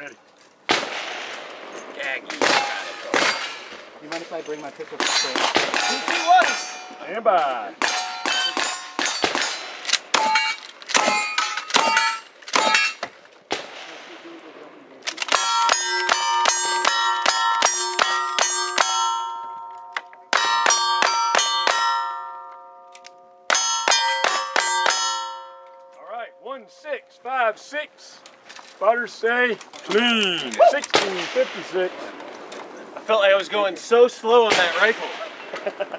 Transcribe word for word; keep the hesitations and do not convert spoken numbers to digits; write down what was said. Ready. Gaggy. You mind if I bring my pistol to the frame? Stand by. Six, five, six. Spotters say clean. sixteen fifty-six. I felt like I was going so slow on that rifle.